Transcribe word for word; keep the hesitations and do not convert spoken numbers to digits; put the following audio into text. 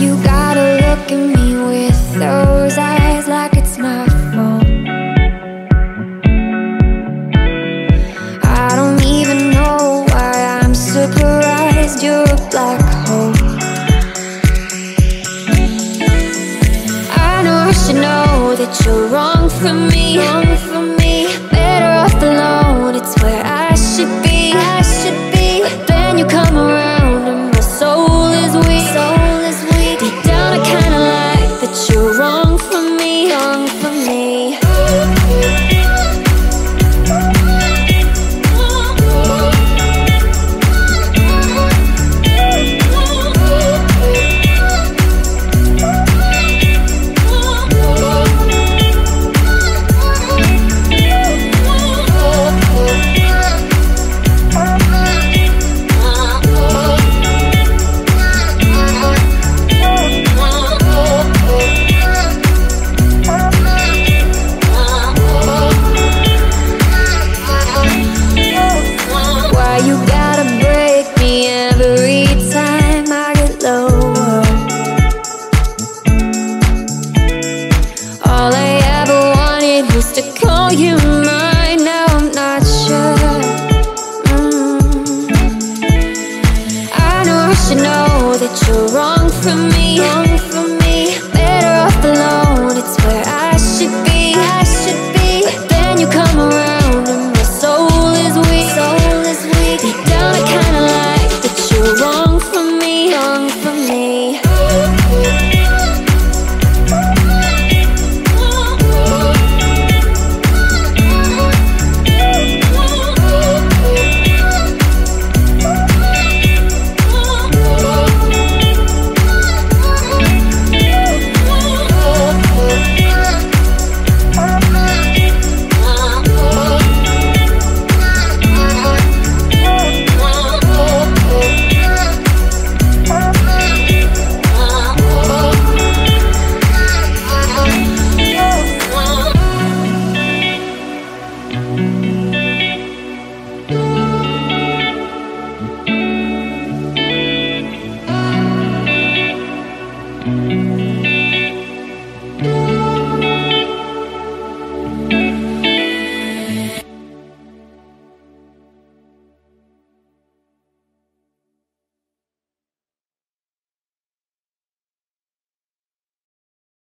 you gotta look at me with those eyes like it's my fault. I don't even know why I'm surprised you're a black hole. I know I should know that you're wrong for me, wrong for me. Better off alone, it's where I should be, I should be. But then you come around and my soul is weak, soul is weak. Deep down I kinda like that you're wrong for me, wrong for me. To